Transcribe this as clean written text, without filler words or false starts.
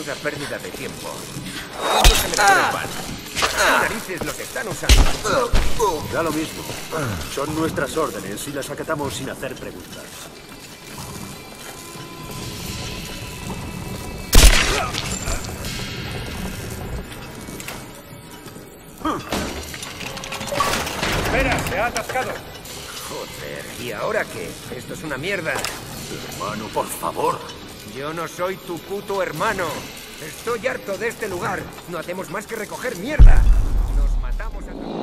menuda pérdida de tiempo. No se me preocupan. ¿Qué narices los están usando? Da lo mismo. Son nuestras órdenes y las acatamos sin hacer preguntas. Espera, se ha atascado. Joder, ¿y ahora qué? Esto es una mierda. Hermano, por favor. Yo no soy tu puto hermano. Estoy harto de este lugar. No hacemos más que recoger mierda. Nos matamos a...